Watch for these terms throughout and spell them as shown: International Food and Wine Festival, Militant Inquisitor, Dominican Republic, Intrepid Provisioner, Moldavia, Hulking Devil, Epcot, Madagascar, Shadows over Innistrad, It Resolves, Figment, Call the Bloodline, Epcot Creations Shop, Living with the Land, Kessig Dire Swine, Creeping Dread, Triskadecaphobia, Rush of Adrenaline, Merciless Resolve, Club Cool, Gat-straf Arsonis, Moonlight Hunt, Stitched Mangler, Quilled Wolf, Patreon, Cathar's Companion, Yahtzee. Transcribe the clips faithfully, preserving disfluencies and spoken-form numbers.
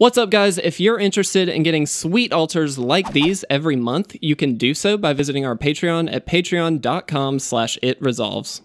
What's up, guys? If you're interested in getting sweet altars like these every month, you can do so by visiting our Patreon at patreon.com slash it resolves.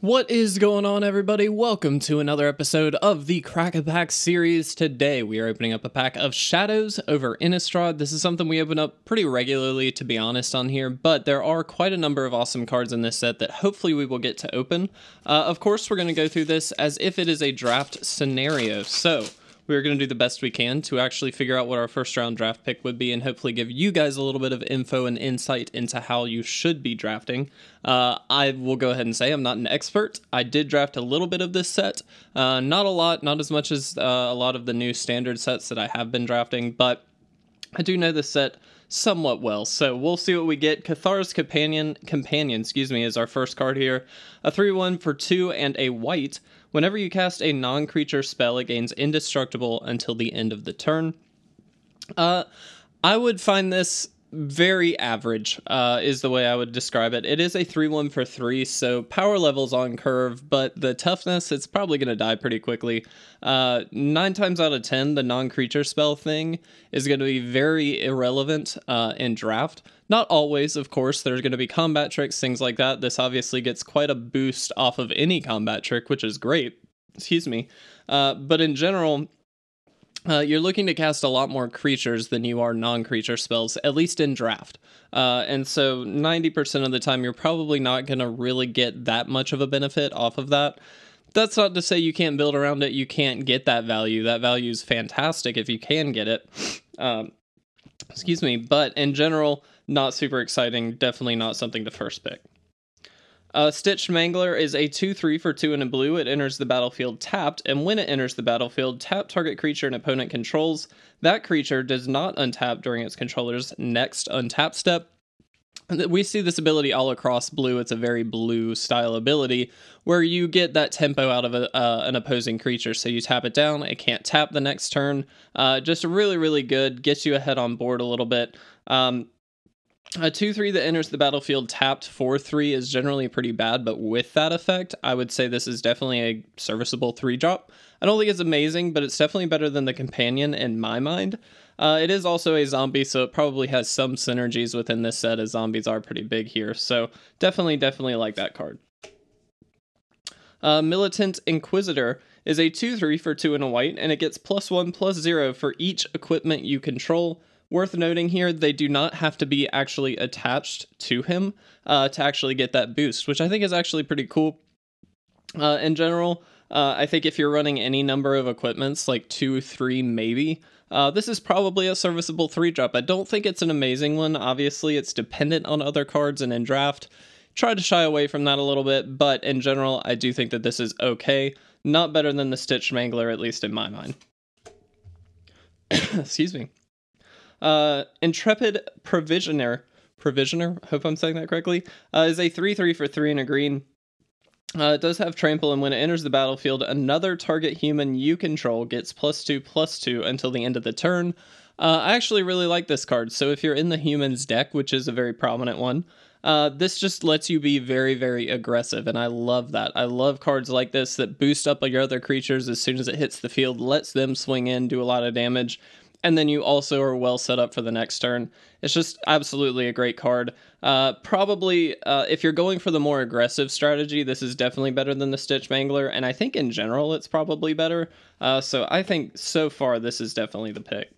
What is going on, everybody? Welcome to another episode of the Crack-a-Pack series. Today we are opening up a pack of Shadows over Innistrad. This is something we open up pretty regularly, to be honest, on here, but there are quite a number of awesome cards in this set that hopefully we will get to open. Uh, of course, we're going to go through this as if it is a draft scenario, so we're going to do the best we can to actually figure out what our first round draft pick would be and hopefully give you guys a little bit of info and insight into how you should be drafting. Uh, I will go ahead and say I'm not an expert. I did draft a little bit of this set. Uh, not a lot, not as much as uh, a lot of the new standard sets that I have been drafting, but I do know this set somewhat well, so we'll see what we get. Cathar's Companion, Companion, excuse me, is our first card here. A three one for two and a white. Whenever you cast a non-creature spell, it gains indestructible until the end of the turn. Uh, I would find this very average, uh, is the way I would describe it. It is a three one for three, so power level's on curve, but the toughness, it's probably going to die pretty quickly. Uh, nine times out of ten, the non-creature spell thing is going to be very irrelevant uh, in draft. Not always, of course. There's going to be combat tricks, things like that. This obviously gets quite a boost off of any combat trick, which is great. Excuse me. Uh, but in general, uh, you're looking to cast a lot more creatures than you are non-creature spells, at least in draft. Uh, and so ninety percent of the time, you're probably not going to really get that much of a benefit off of that. That's not to say you can't build around it. You can't get that value. That value is fantastic if you can get it. Um, excuse me. But in general, not super exciting, definitely not something to first pick. Uh, Stitched Mangler is a two three for two and a blue. It enters the battlefield tapped, and when it enters the battlefield, tap target creature an opponent controls. That creature does not untap during its controller's next untap step. We see this ability all across blue. It's a very blue style ability where you get that tempo out of a, uh, an opposing creature. So you tap it down, it can't tap the next turn. Uh, just really, really good, gets you ahead on board a little bit. Um, A two three that enters the battlefield tapped four three is generally pretty bad, but with that effect, I would say this is definitely a serviceable three drop. I don't think it's amazing, but it's definitely better than the companion in my mind. Uh, it is also a zombie, so it probably has some synergies within this set, as zombies are pretty big here, so definitely, definitely like that card. Uh, Militant Inquisitor is a two three for two and a white, and it gets plus one, plus zero for each equipment you control. Worth noting here, they do not have to be actually attached to him uh, to actually get that boost, which I think is actually pretty cool. Uh, in general, uh, I think if you're running any number of equipments, like two, three, maybe, uh, this is probably a serviceable three drop. I don't think it's an amazing one. Obviously, it's dependent on other cards and in draft. Try to shy away from that a little bit, but in general, I do think that this is okay. Not better than the Stitched Mangler, at least in my mind. Excuse me. Uh, Intrepid Provisioner, Provisioner, hope I'm saying that correctly, uh, is a three three for three and a green. Uh, it does have trample, and when it enters the battlefield, another target human you control gets plus two, plus two until the end of the turn. Uh, I actually really like this card, so if you're in the humans deck, which is a very prominent one, uh, this just lets you be very, very aggressive, and I love that. I love cards like this that boost up your other creatures as soon as it hits the field, lets them swing in, do a lot of damage. And then you also are well set up for the next turn. It's just absolutely a great card. Uh, probably, uh, if you're going for the more aggressive strategy, this is definitely better than the Stitched Mangler, and I think in general it's probably better. Uh, so I think so far this is definitely the pick.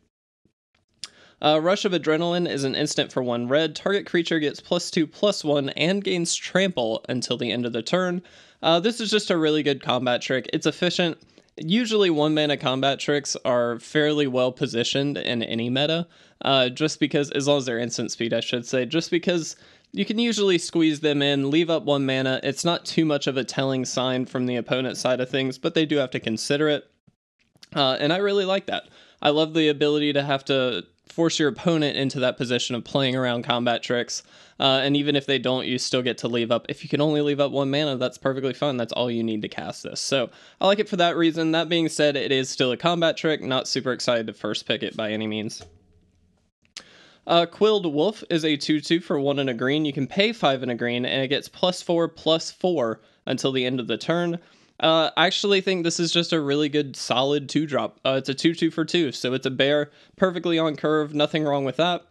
Uh, Rush of Adrenaline is an instant for one red. Target creature gets plus two, plus one, and gains trample until the end of the turn. Uh, this is just a really good combat trick. It's efficient. Usually one-mana combat tricks are fairly well positioned in any meta, uh, just because, as long as they're instant speed, I should say, just because you can usually squeeze them in, leave up one mana. It's not too much of a telling sign from the opponent side of things, but they do have to consider it, uh, and I really like that. I love the ability to have to force your opponent into that position of playing around combat tricks. Uh, and even if they don't, you still get to leave up. If you can only leave up one mana, that's perfectly fine. That's all you need to cast this. So I like it for that reason. That being said, it is still a combat trick. Not super excited to first pick it by any means. Uh, Quilled Wolf is a two two for one and a green. You can pay five and a green, and it gets plus four, plus four until the end of the turn. Uh, I actually think this is just a really good, solid two-drop. Uh, it's a two two for two, so it's a bear, perfectly on curve, nothing wrong with that.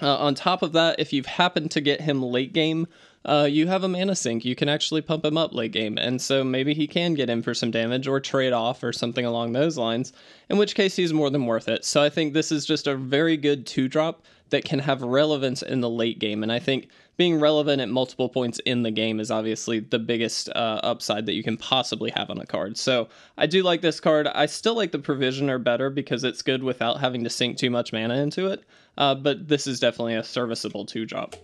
Uh, on top of that, if you've happened to get him late game, uh, you have a mana sink. You can actually pump him up late game, and so maybe he can get in for some damage or trade off or something along those lines, in which case he's more than worth it. So I think this is just a very good two-drop that can have relevance in the late game, and I think being relevant at multiple points in the game is obviously the biggest uh, upside that you can possibly have on a card. So I do like this card. I still like the Provisioner better because it's good without having to sink too much mana into it. Uh, but this is definitely a serviceable two-drop.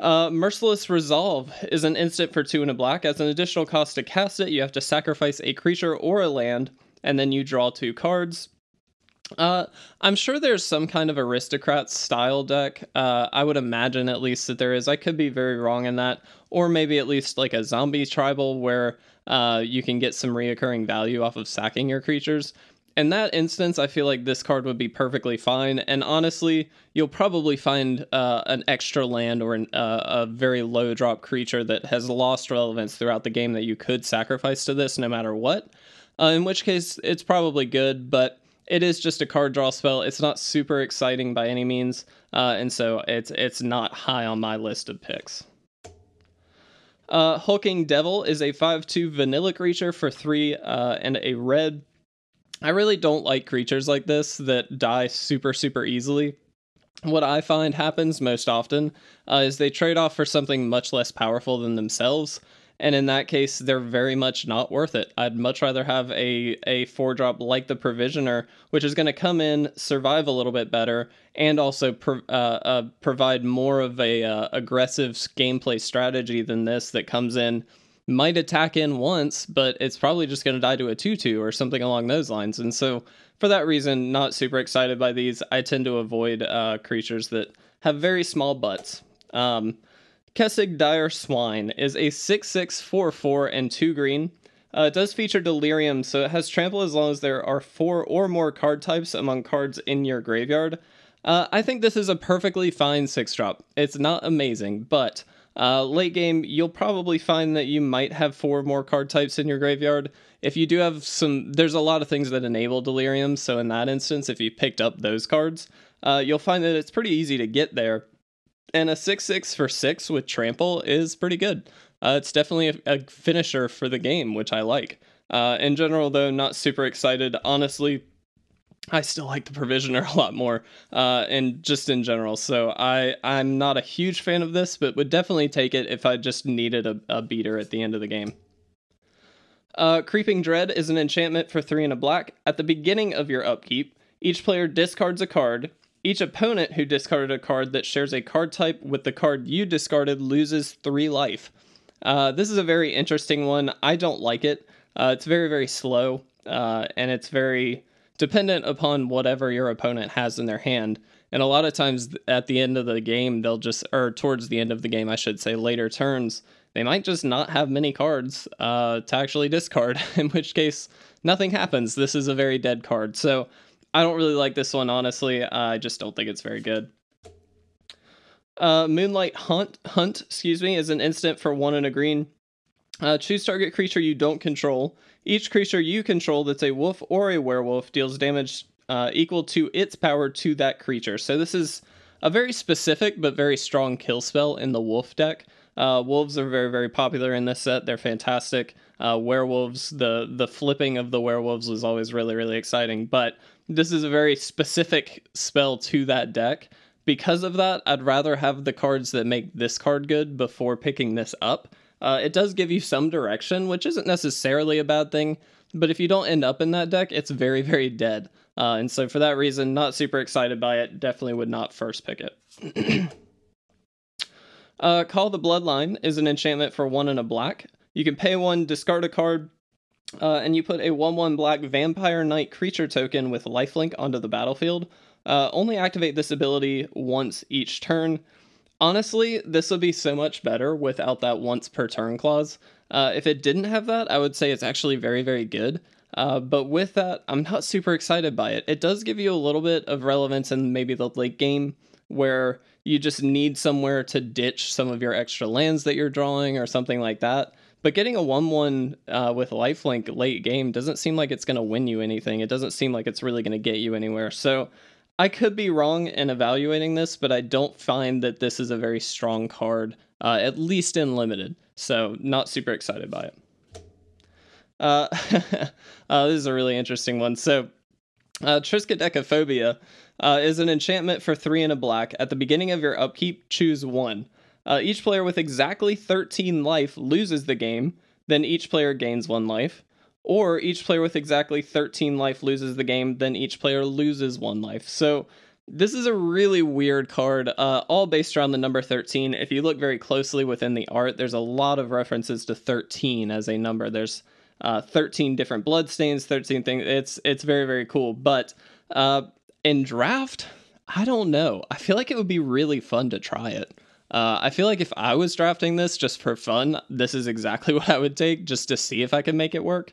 Uh, Merciless Resolve is an instant for two and a black. As an additional cost to cast it, you have to sacrifice a creature or a land, and then you draw two cards. Uh, I'm sure there's some kind of aristocrat style deck. Uh, I would imagine at least that there is. I could be very wrong in that. Or maybe at least like a zombie tribal where uh, you can get some reoccurring value off of sacking your creatures. In that instance, I feel like this card would be perfectly fine. And honestly, you'll probably find uh, an extra land or an, uh, a very low drop creature that has lost relevance throughout the game that you could sacrifice to this no matter what. Uh, in which case, it's probably good, but it is just a card draw spell. It's not super exciting by any means, uh, and so it's it's not high on my list of picks. Uh, Hulking Devil is a five two vanilla creature for three uh, and a red. I really don't like creatures like this that die super, super easily. What I find happens most often uh, is they trade off for something much less powerful than themselves. And in that case, they're very much not worth it. I'd much rather have a, a four-drop like the Provisioner, which is going to come in, survive a little bit better, and also pro uh, uh, provide more of a uh, aggressive gameplay strategy than this that comes in, might attack in once, but it's probably just going to die to a two two or something along those lines. And so for that reason, not super excited by these. I tend to avoid uh, creatures that have very small butts. Um... Kessig Dire Swine is a six six four four and two green. Uh, it does feature Delirium, so it has trample as long as there are four or more card types among cards in your graveyard. Uh, I think this is a perfectly fine six drop. It's not amazing, but uh, late game, you'll probably find that you might have four or more card types in your graveyard. If you do have some, there's a lot of things that enable Delirium, so in that instance, if you picked up those cards, uh, you'll find that it's pretty easy to get there. And a six six for six with trample is pretty good. Uh, it's definitely a, a finisher for the game, which I like. Uh, in general, though, not super excited. Honestly, I still like the Provisioner a lot more, uh, and just in general. So I, I'm not a huge fan of this, but would definitely take it if I just needed a, a beater at the end of the game. Uh, Creeping Dread is an enchantment for three and a black. At the beginning of your upkeep, each player discards a card. Each opponent who discarded a card that shares a card type with the card you discarded loses three life. Uh, this is a very interesting one. I don't like it. Uh, it's very, very slow, uh, and it's very dependent upon whatever your opponent has in their hand. And a lot of times at the end of the game, they'll just, or towards the end of the game, I should say, later turns, they might just not have many cards uh, to actually discard, in which case nothing happens. This is a very dead card. So I don't really like this one, honestly. Uh, I just don't think it's very good. Uh, Moonlight Hunt, Hunt, excuse me, is an instant for one and a green. Uh, choose target creature you don't control. Each creature you control that's a wolf or a werewolf deals damage uh, equal to its power to that creature. So this is a very specific but very strong kill spell in the wolf deck. Uh, wolves are very, very popular in this set. They're fantastic. Uh, werewolves, the, the flipping of the werewolves was always really, really exciting, but this is a very specific spell to that deck. Because of that, I'd rather have the cards that make this card good before picking this up. Uh, it does give you some direction, which isn't necessarily a bad thing, but if you don't end up in that deck, it's very, very dead. Uh, and so for that reason, not super excited by it, definitely would not first pick it. uh, Call the Bloodline is an enchantment for one and a black. You can pay one, discard a card, Uh, and you put a one one black Vampire Knight creature token with lifelink onto the battlefield. Uh, only activate this ability once each turn. Honestly, this would be so much better without that once per turn clause. Uh, if it didn't have that, I would say it's actually very, very good. Uh, but with that, I'm not super excited by it. It does give you a little bit of relevance in maybe the late game, where you just need somewhere to ditch some of your extra lands that you're drawing or something like that. But getting a one one uh, with lifelink late game doesn't seem like it's going to win you anything. It doesn't seem like it's really going to get you anywhere. So I could be wrong in evaluating this, but I don't find that this is a very strong card, uh, at least in limited. So not super excited by it. Uh, uh, this is a really interesting one. So uh, Triskadecaphobia uh, is an enchantment for three and a black. At the beginning of your upkeep, choose one. Uh, each player with exactly thirteen life loses the game, then each player gains one life. Or each player with exactly thirteen life loses the game, then each player loses one life. So this is a really weird card, uh, all based around the number thirteen. If you look very closely within the art, there's a lot of references to thirteen as a number. There's uh, thirteen different bloodstains, thirteen things. It's, it's very, very cool. But uh, in draft, I don't know. I feel like it would be really fun to try it. Uh, I feel like if I was drafting this just for fun, this is exactly what I would take just to see if I can make it work.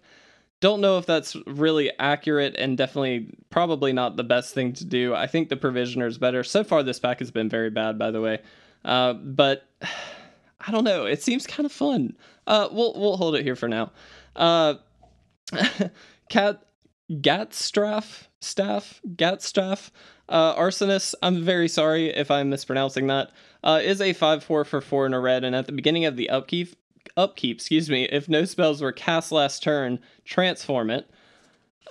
Don't know if that's really accurate, and definitely probably not the best thing to do. I think the Provisioner is better. So far this pack has been very bad, by the way. Uh, but I don't know. It seems kind of fun. Uh, we'll, we'll hold it here for now. Uh, Cat... Gat-straf, staff, Gat-straf, uh, Arsonis, I'm very sorry if I'm mispronouncing that, uh, is a five four for four and a red, and at the beginning of the upkeep, upkeep, excuse me, if no spells were cast last turn, transform it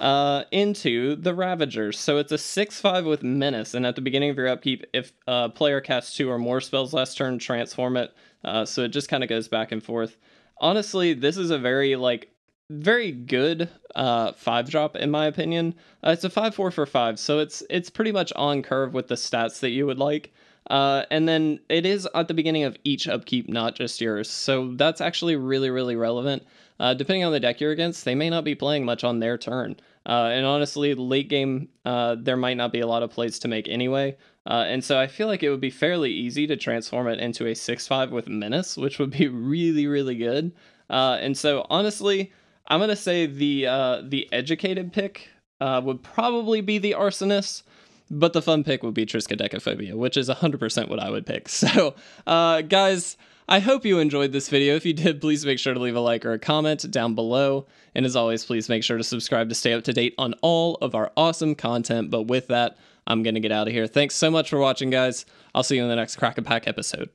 uh, into the Ravagers. So it's a six five with Menace, and at the beginning of your upkeep, if a uh, player casts two or more spells last turn, transform it, uh, so it just kind of goes back and forth. Honestly, this is a very, like, very good uh five drop in my opinion. Uh, it's a five four for five, so it's it's pretty much on curve with the stats that you would like, uh and then it is at the beginning of each upkeep, not just yours, so that's actually really, really relevant. Uh depending on the deck you're against, they may not be playing much on their turn, uh and honestly late game uh there might not be a lot of plays to make anyway, uh and so I feel like it would be fairly easy to transform it into a six five with Menace, which would be really, really good. Uh and so honestly, I'm going to say the uh, the educated pick uh, would probably be the Arsonist, but the fun pick would be Triskaidekaphobia, which is one hundred percent what I would pick. So, uh, guys, I hope you enjoyed this video. If you did, please make sure to leave a like or a comment down below. And as always, please make sure to subscribe to stay up to date on all of our awesome content. But with that, I'm going to get out of here. Thanks so much for watching, guys. I'll see you in the next Crack-A-Pack episode.